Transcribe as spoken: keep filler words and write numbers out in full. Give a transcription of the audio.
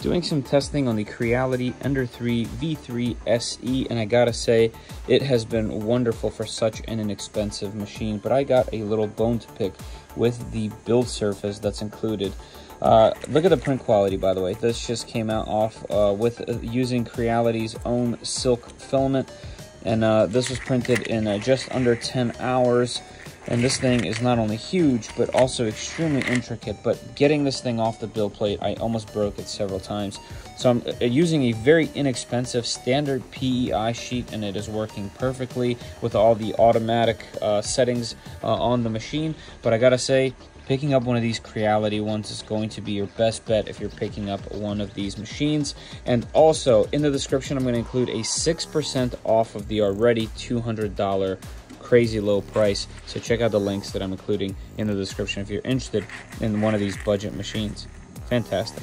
doing some testing on the Creality Ender three V three S E, and I gotta say, it has been wonderful for such an inexpensive machine, but I got a little bone to pick with the build surface that's included. Uh, look at the print quality, by the way. This just came out off uh, with uh, using Creality's own silk filament, and uh, this was printed in uh, just under ten hours. And this thing is not only huge, but also extremely intricate. But getting this thing off the build plate, I almost broke it several times. So I'm using a very inexpensive standard P E I sheet, and it is working perfectly with all the automatic uh, settings uh, on the machine. But I gotta say, picking up one of these Creality ones is going to be your best bet if you're picking up one of these machines. And also, in the description, I'm gonna include a six percent off of the already two hundred dollar crazy low price, so check out the links that I'm including in the description if you're interested in one of these budget machines. Fantastic.